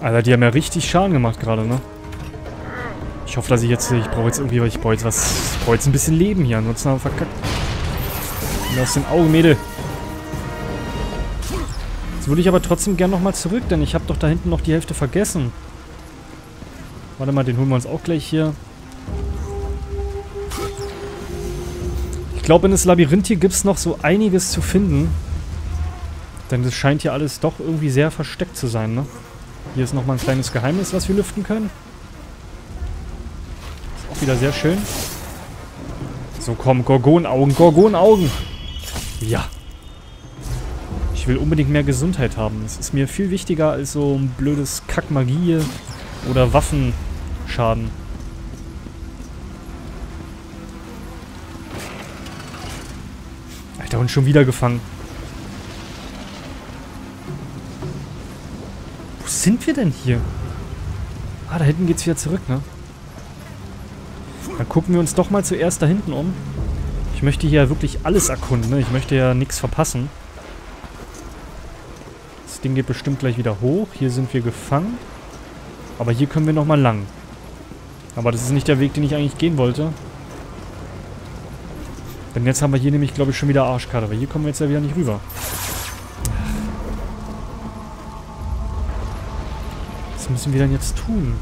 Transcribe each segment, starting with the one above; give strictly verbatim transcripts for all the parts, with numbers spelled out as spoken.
Alter, die haben ja richtig Schaden gemacht gerade, ne? Ich hoffe, dass ich jetzt... Ich brauche jetzt irgendwie... Ich brauche jetzt was... Ich brauche jetzt ein bisschen Leben hier, ansonsten haben wir verkackt. Und aus den Augen, Mädel. Jetzt würde ich aber trotzdem gern nochmal zurück, denn ich habe doch da hinten noch die Hälfte vergessen. Warte mal, den holen wir uns auch gleich hier. Ich glaube, in das Labyrinth hier gibt es noch so einiges zu finden. Denn das scheint hier alles doch irgendwie sehr versteckt zu sein, ne? Hier ist nochmal ein kleines Geheimnis, was wir lüften können. Ist auch wieder sehr schön. So, komm, Gorgonaugen, Gorgonaugen! Ja! Ich will unbedingt mehr Gesundheit haben. Das ist mir viel wichtiger als so ein blödes Kackmagie oder Waffenschaden. Alter, und schon wieder gefangen. Wo sind wir denn hier? Ah, da hinten geht's wieder zurück, ne? Dann gucken wir uns doch mal zuerst da hinten um. Ich möchte hier wirklich alles erkunden, ne? Ich möchte ja nichts verpassen. Das Ding geht bestimmt gleich wieder hoch. Hier sind wir gefangen. Aber hier können wir nochmal lang. Aber das ist nicht der Weg, den ich eigentlich gehen wollte. Denn jetzt haben wir hier nämlich, glaube ich, schon wieder Arschkarte. Weil hier kommen wir jetzt ja wieder nicht rüber. Was müssen wir denn jetzt tun?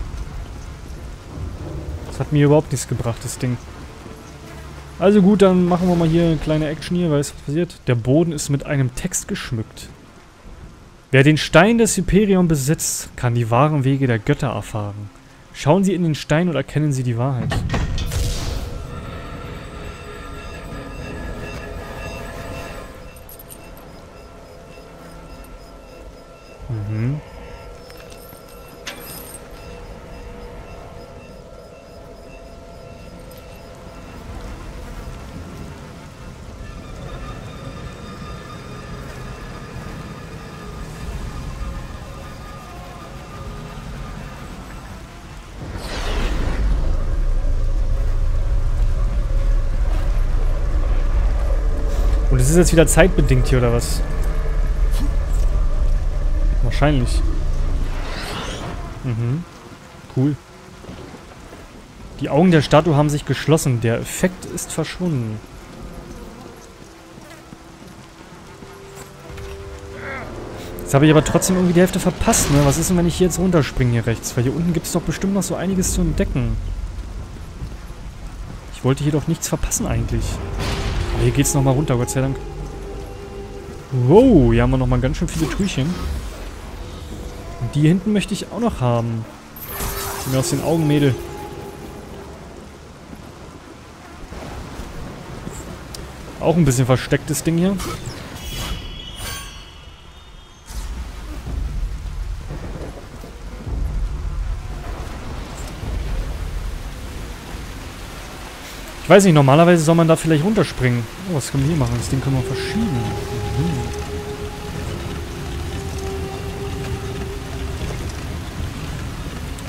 Das hat mir überhaupt nichts gebracht, das Ding. Also gut, dann machen wir mal hier eine kleine Action hier. Weißt du, was passiert? Der Boden ist mit einem Text geschmückt. Wer den Stein des Hyperion besitzt, kann die wahren Wege der Götter erfahren. Schauen Sie in den Stein und erkennen Sie die Wahrheit. Mhm. Und es ist jetzt wieder zeitbedingt hier, oder was? Wahrscheinlich. Mhm. Cool. Die Augen der Statue haben sich geschlossen. Der Effekt ist verschwunden. Jetzt habe ich aber trotzdem irgendwie die Hälfte verpasst, ne? Was ist denn, wenn ich hier jetzt runterspringe hier rechts? Weil hier unten gibt es doch bestimmt noch so einiges zu entdecken. Ich wollte hier doch nichts verpassen eigentlich. Aber hier geht's nochmal runter, Gott sei Dank. Wow, hier haben wir nochmal ganz schön viele Türchen. Und die hinten möchte ich auch noch haben. Geh mir aus den Augen, Mädel. Auch ein bisschen verstecktes Ding hier. Ich weiß nicht, normalerweise soll man da vielleicht runterspringen. Oh, was können wir hier machen? Das Ding können wir verschieben. Mhm.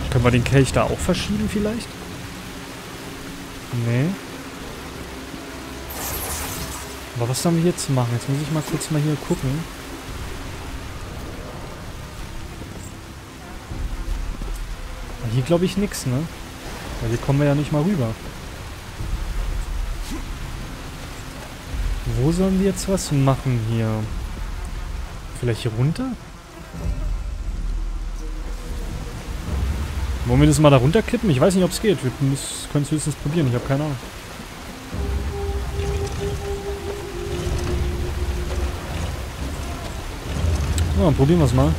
Können wir den Kelch da auch verschieben vielleicht? Nee. Aber was haben wir hier zu machen? Jetzt muss ich mal kurz mal hier gucken. Hier glaube ich nichts, ne? Weil hier kommen wir ja nicht mal rüber. Wo sollen wir jetzt was machen hier? Vielleicht hier runter? Wollen wir das mal da runterkippen? Ich weiß nicht, ob es geht. Wir können es höchstens probieren. Ich habe keine Ahnung. Ja, dann probieren wir es mal.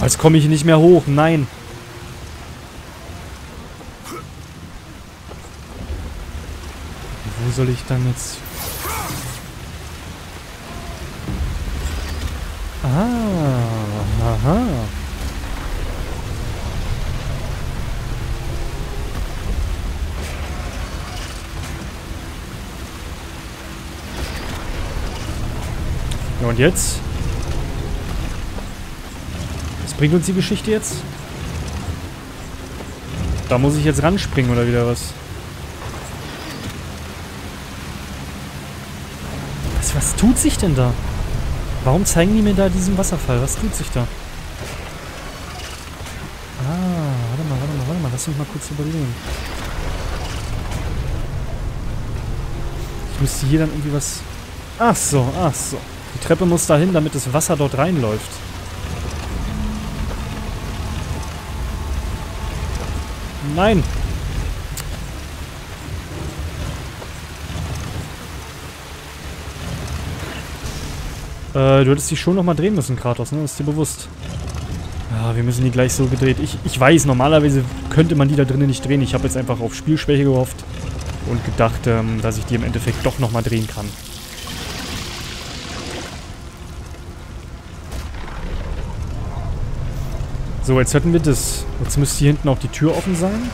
Oh, jetzt komme ich nicht mehr hoch. Nein. Wo soll ich dann jetzt... Aha. Ja, und jetzt? Was bringt uns die Geschichte jetzt? Da muss ich jetzt ranspringen oder wieder was? Was, was tut sich denn da? Warum zeigen die mir da diesen Wasserfall? Was tut sich da? Lass mich mal kurz überlegen. Ich müsste hier dann irgendwie was... Ach so, ach so. Die Treppe muss dahin, damit das Wasser dort reinläuft. Nein! Äh, du hättest dich schon nochmal drehen müssen, Kratos, ne? Das ist dir bewusst. Ja, wir müssen die gleich so gedreht. Ich, ich weiß, normalerweise könnte man die da drinnen nicht drehen. Ich habe jetzt einfach auf Spielschwäche gehofft und gedacht, ähm, dass ich die im Endeffekt doch nochmal drehen kann. So, jetzt hätten wir das. Jetzt müsste hier hinten auch die Tür offen sein.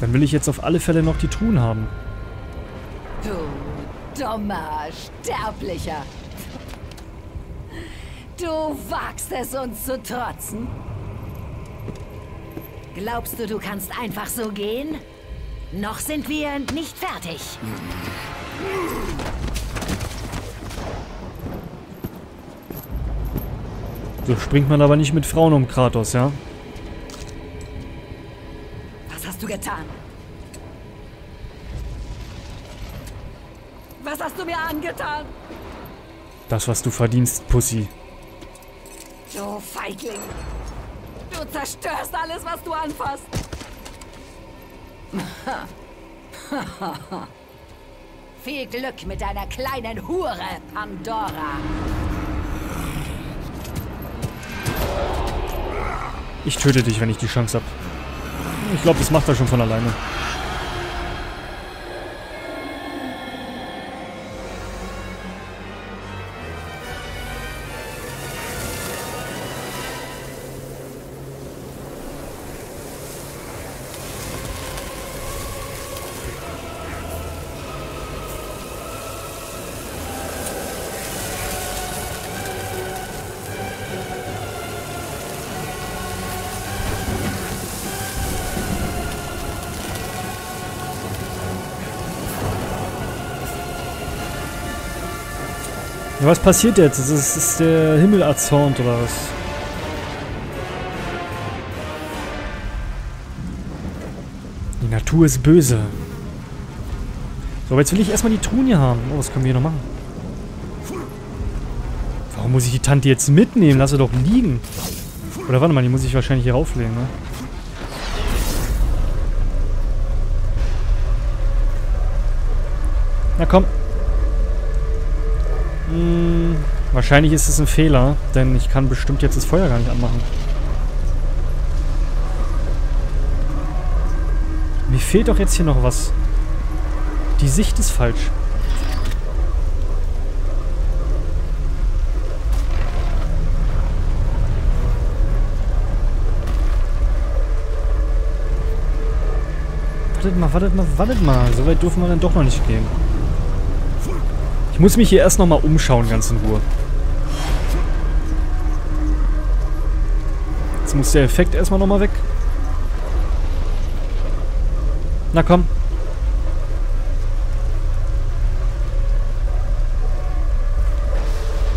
Dann will ich jetzt auf alle Fälle noch die Truhen haben. Du dummer Sterblicher! Du wagst es, uns zu trotzen! Glaubst du, du kannst einfach so gehen? Noch sind wir nicht fertig. So springt man aber nicht mit Frauen um, Kratos, ja? Was hast du getan? Was hast du mir angetan? Das, was du verdienst, Pussy. Du Feigling. Du zerstörst alles, was du anfasst. Viel Glück mit deiner kleinen Hure, Pandora. Ich töte dich, wenn ich die Chance habe. Ich glaube, das macht er schon von alleine. Ja, was passiert jetzt? Ist, ist, ist der Himmel erzornt oder was? Die Natur ist böse. So, aber jetzt will ich erstmal die Truhen hier haben. Oh, was können wir hier noch machen? Warum muss ich die Tante jetzt mitnehmen? Lass sie doch liegen. Oder warte mal, die muss ich wahrscheinlich hier rauflegen, ne? Na komm. Hm, wahrscheinlich ist es ein Fehler, denn ich kann bestimmt jetzt das Feuer gar nicht anmachen. Mir fehlt doch jetzt hier noch was. Die Sicht ist falsch. Wartet mal, wartet mal, wartet mal. So weit dürfen wir dann doch noch nicht gehen. Ich muss mich hier erst nochmal umschauen, ganz in Ruhe. Jetzt muss der Effekt erstmal nochmal weg. Na komm.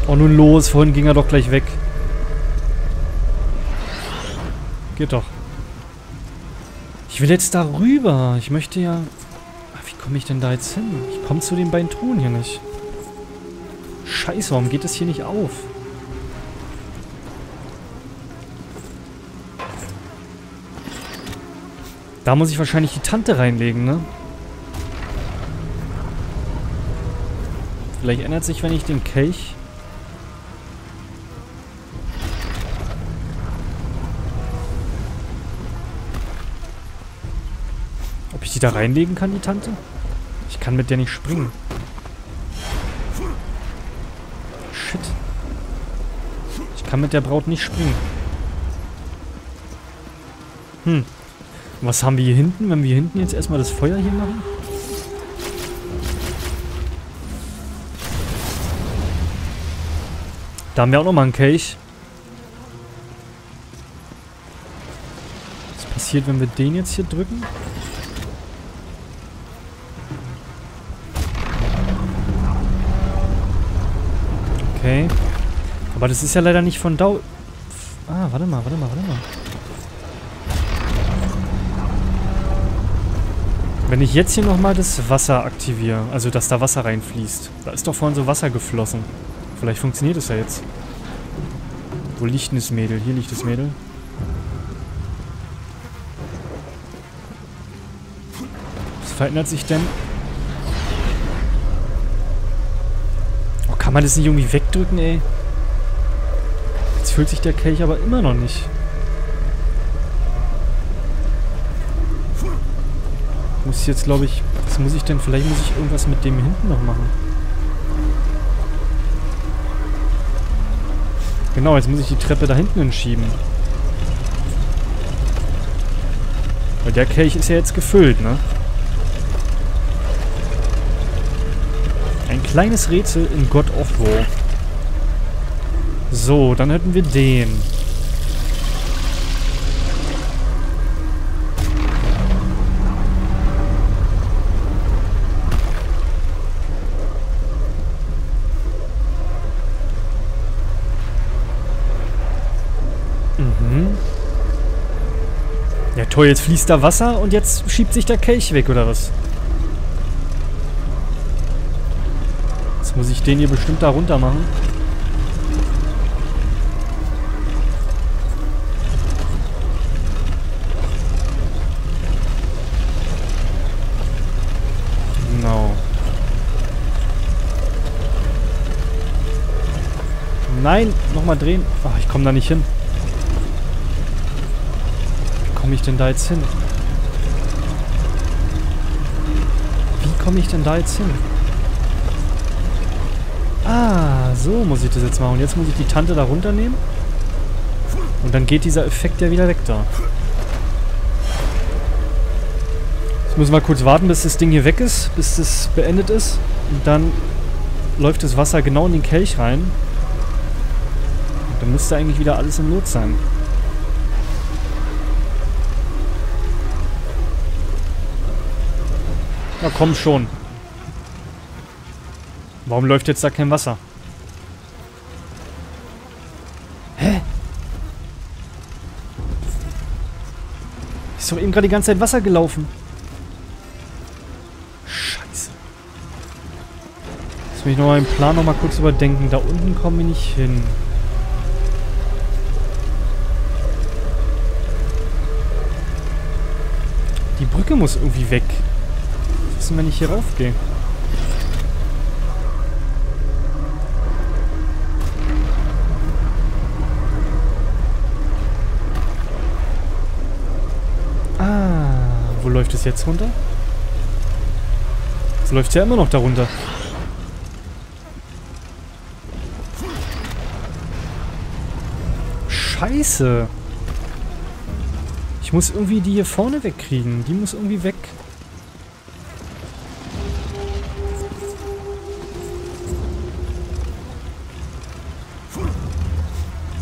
Oh, nun los, vorhin ging er doch gleich weg. Geht doch. Ich will jetzt da rüber. Ich möchte ja... Ach, wie komme ich denn da jetzt hin? Ich komme zu den beiden Truhen hier nicht. Scheiße, warum geht das hier nicht auf? Da muss ich wahrscheinlich die Tante reinlegen, ne? Vielleicht ändert sich, wenn ich den Kelch... Ob ich die da reinlegen kann, die Tante? Ich kann mit der nicht springen. Ich kann mit der Braut nicht springen. Hm. Was haben wir hier hinten, wenn wir hinten jetzt erstmal das Feuer hier machen? Da haben wir auch nochmal einen Kelch. Was passiert, wenn wir den jetzt hier drücken? Okay. Aber das ist ja leider nicht von Dau... Ah, warte mal, warte mal, warte mal. Wenn ich jetzt hier nochmal das Wasser aktiviere, also dass da Wasser reinfließt. Da ist doch vorhin so Wasser geflossen. Vielleicht funktioniert es ja jetzt. Wo liegt denn das Mädel? Hier liegt das Mädel. Was verändert sich denn? Oh, kann man das nicht irgendwie wegdrücken, ey? Jetzt füllt sich der Kelch aber immer noch nicht. Muss jetzt, glaube ich, was muss ich denn? Vielleicht muss ich irgendwas mit dem hinten noch machen. Genau, jetzt muss ich die Treppe da hinten hinschieben. Weil der Kelch ist ja jetzt gefüllt, ne? Ein kleines Rätsel in God of War. So, dann hätten wir den. Ja toll, jetzt fließt da Wasser und jetzt schiebt sich der Kelch weg, oder was? Jetzt muss ich den hier bestimmt da runter machen. Genau. Nein, nochmal drehen. Ach, ich komme da nicht hin. Wie komme ich denn da jetzt hin? Wie komme ich denn da jetzt hin? Ah, so muss ich das jetzt machen. Und jetzt muss ich die Tante da runternehmen. Und dann geht dieser Effekt ja wieder weg da. Jetzt müssen wir kurz warten, bis das Ding hier weg ist, bis das beendet ist. Und dann läuft das Wasser genau in den Kelch rein. Und dann müsste eigentlich wieder alles im Lot sein. Na komm schon. Warum läuft jetzt da kein Wasser? Hä? Ist doch eben gerade die ganze Zeit Wasser gelaufen. Scheiße. Lass mich noch meinen Plan noch mal kurz überdenken. Da unten kommen wir nicht hin. Die Brücke muss irgendwie weg. Wenn ich hier raufgehe. Ah, wo läuft es jetzt runter? Es läuft ja immer noch da runter. Scheiße. Ich muss irgendwie die hier vorne wegkriegen. Die muss irgendwie weg.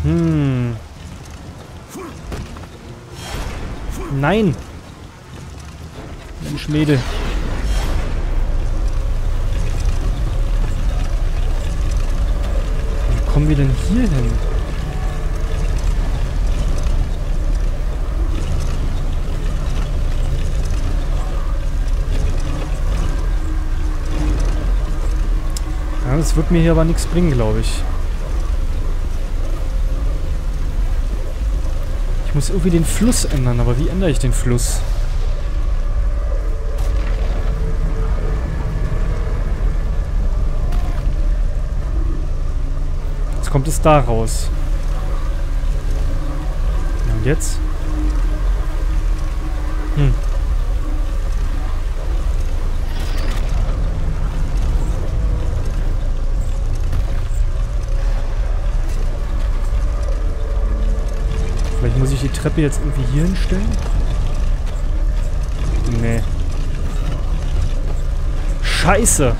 Hm. Nein! Mensch, Mädel. Wie kommen wir denn hier hin? Ja, das wird mir hier aber nichts bringen, glaube ich. Ich muss irgendwie den Fluss ändern, aber wie ändere ich den Fluss? Jetzt kommt es da raus. Ja, und jetzt? Hm. Vielleicht muss ich die Treppe jetzt irgendwie hier hinstellen? Nee. Scheiße!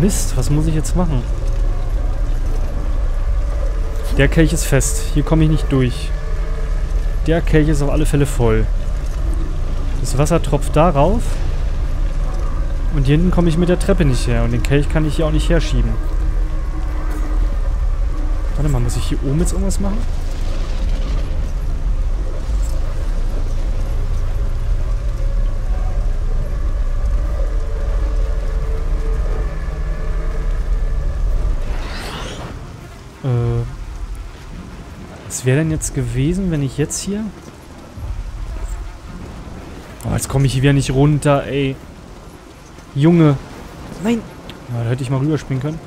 Mist, was muss ich jetzt machen? Der Kelch ist fest. Hier komme ich nicht durch. Der Kelch ist auf alle Fälle voll. Das Wasser tropft da rauf. Und hier hinten komme ich mit der Treppe nicht her. Und den Kelch kann ich hier auch nicht herschieben. Warte mal, muss ich hier oben jetzt irgendwas machen? Äh, was wäre denn jetzt gewesen, wenn ich jetzt hier... Oh, jetzt komme ich hier wieder nicht runter, ey. Junge. Nein. Ja, da hätte ich mal rüberspringen können.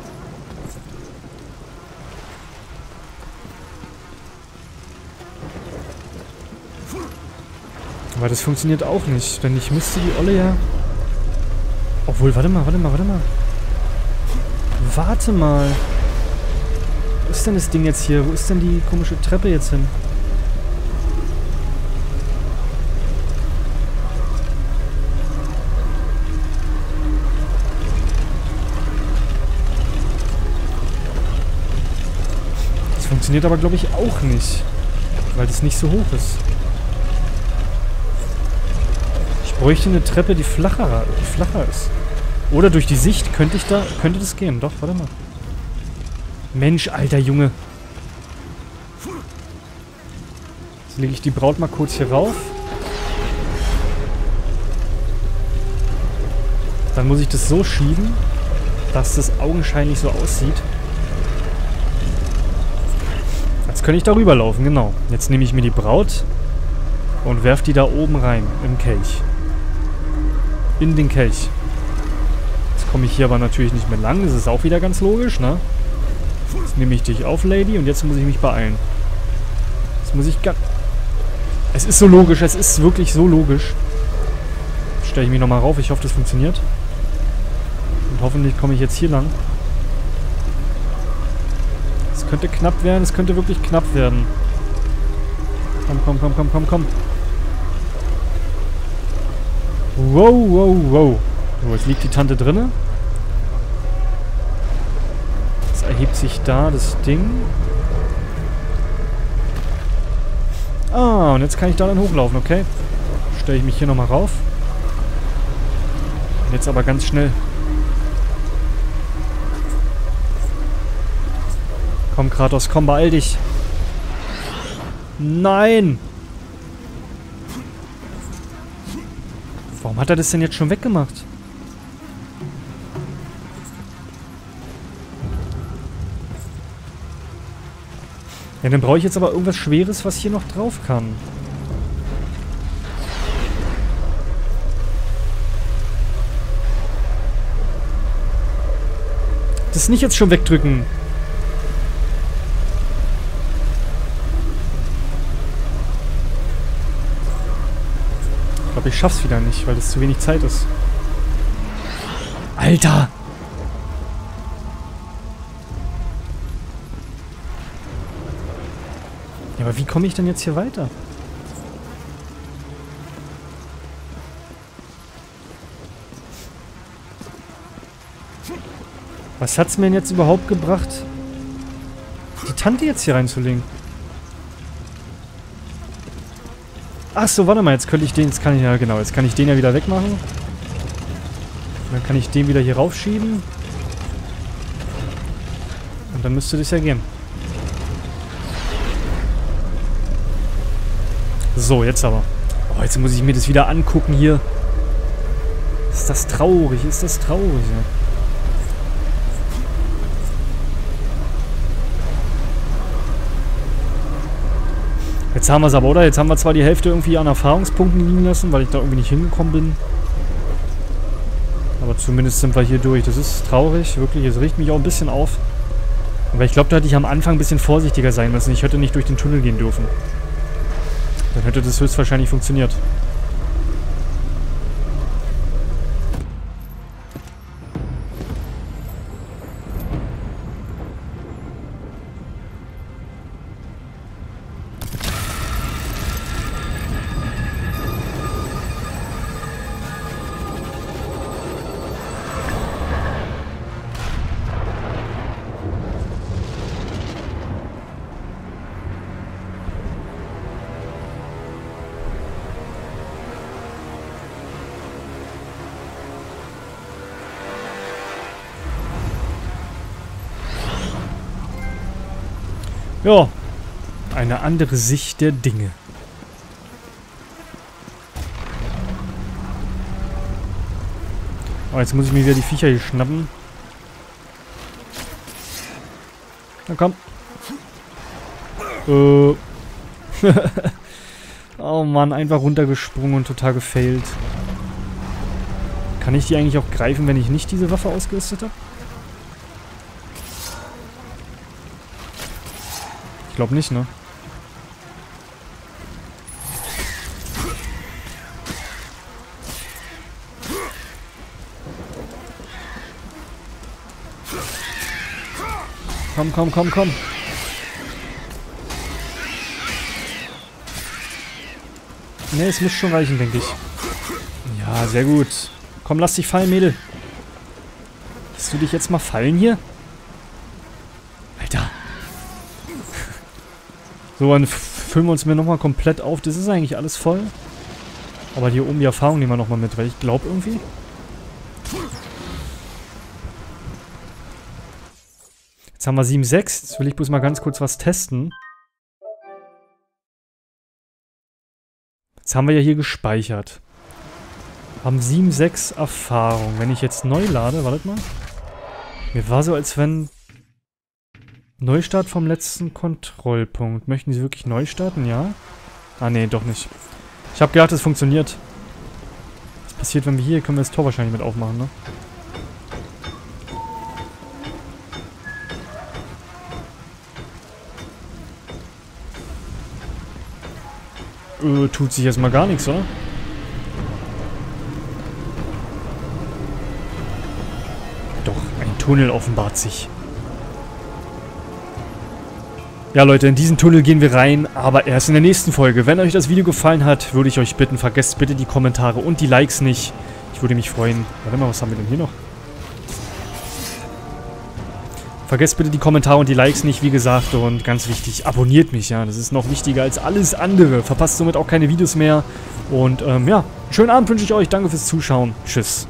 Aber das funktioniert auch nicht, denn ich müsste die Olle ja... Obwohl, warte mal, warte mal, warte mal. Warte mal. Wo ist denn das Ding jetzt hier? Wo ist denn die komische Treppe jetzt hin? Das funktioniert aber, glaube ich, auch nicht. Weil das nicht so hoch ist. Ich bräuchte eine Treppe, die flacher, die flacher ist. Oder durch die Sicht könnte ich da, könnte das gehen. Doch, warte mal. Mensch, alter Junge. Jetzt lege ich die Braut mal kurz hier rauf. Dann muss ich das so schieben, dass das augenscheinlich so aussieht. Als könnte ich da rüberlaufen, genau. Jetzt nehme ich mir die Braut und werfe die da oben rein, im Kelch. In den Kelch. Jetzt komme ich hier aber natürlich nicht mehr lang, das ist auch wieder ganz logisch, ne? Jetzt nehme ich dich auf, Lady, und jetzt muss ich mich beeilen. Jetzt muss ich gar... Es ist so logisch, es ist wirklich so logisch. Jetzt stelle ich mich nochmal rauf, ich hoffe, das funktioniert. Und hoffentlich komme ich jetzt hier lang. Es könnte knapp werden, es könnte wirklich knapp werden. Komm, komm, komm, komm, komm, komm. Wow, wow, wow. So, jetzt liegt die Tante drinne. Erhebt sich da das Ding. Ah, und jetzt kann ich da dann hochlaufen, okay. Stelle ich mich hier nochmal rauf. Jetzt aber ganz schnell. Komm, Kratos, komm, beeil dich. Nein! Warum hat er das denn jetzt schon weggemacht? Ja, dann brauche ich jetzt aber irgendwas Schweres, was hier noch drauf kann. Das nicht jetzt schon wegdrücken. Ich glaube, ich schaff's wieder nicht, weil das zu wenig Zeit ist. Alter! Aber wie komme ich denn jetzt hier weiter? Was hat's mir denn jetzt überhaupt gebracht, die Tante jetzt hier reinzulegen? Ach so, warte mal, jetzt könnte ich den, jetzt kann ich ja genau, jetzt kann ich den ja wieder wegmachen. Dann kann ich den wieder hier raufschieben. Und dann müsste das ja gehen. So, jetzt aber. Oh, jetzt muss ich mir das wieder angucken hier. Ist das traurig? Ist das traurig? Ja. Jetzt haben wir es aber, oder? Jetzt haben wir zwar die Hälfte irgendwie an Erfahrungspunkten liegen lassen, weil ich da irgendwie nicht hingekommen bin. Aber zumindest sind wir hier durch. Das ist traurig, wirklich. Es riecht mich auch ein bisschen auf. Aber ich glaube, da hätte ich am Anfang ein bisschen vorsichtiger sein müssen. Ich hätte nicht durch den Tunnel gehen dürfen. Dann hätte das höchstwahrscheinlich funktioniert. Ja, eine andere Sicht der Dinge. Oh, jetzt muss ich mir wieder die Viecher hier schnappen. Na komm. Äh. Oh Mann, einfach runtergesprungen und total gefailt. Kann ich die eigentlich auch greifen, wenn ich nicht diese Waffe ausgerüstet habe? Ich glaube nicht, ne? Komm, komm, komm, komm. Ne, es muss schon reichen, denke ich. Ja, sehr gut. Komm, lass dich fallen, Mädel. Lässt du dich jetzt mal fallen hier? Alter. So, dann füllen wir uns mir nochmal komplett auf. Das ist eigentlich alles voll. Aber hier oben die Erfahrung nehmen wir nochmal mit, weil ich glaube irgendwie... Jetzt haben wir sieben Komma sechs. Jetzt will ich bloß mal ganz kurz was testen. Jetzt haben wir ja hier gespeichert. Haben sieben Komma sechs Erfahrung. Wenn ich jetzt neu lade, wartet mal. Mir war so, als wenn... Neustart vom letzten Kontrollpunkt. Möchten Sie wirklich neu starten? Ja? Ah, nee, doch nicht. Ich habe gedacht, es funktioniert. Was passiert, wenn wir hier... Können wir das Tor wahrscheinlich mit aufmachen, ne? Äh, tut sich erstmal gar nichts, oder? Doch, ein Tunnel offenbart sich. Ja, Leute, in diesen Tunnel gehen wir rein, aber erst in der nächsten Folge. Wenn euch das Video gefallen hat, würde ich euch bitten, vergesst bitte die Kommentare und die Likes nicht. Ich würde mich freuen. Warte mal, was haben wir denn hier noch? Vergesst bitte die Kommentare und die Likes nicht, wie gesagt, und ganz wichtig, abonniert mich, ja, das ist noch wichtiger als alles andere, verpasst somit auch keine Videos mehr und ähm, ja, einen schönen Abend wünsche ich euch, danke fürs Zuschauen, tschüss.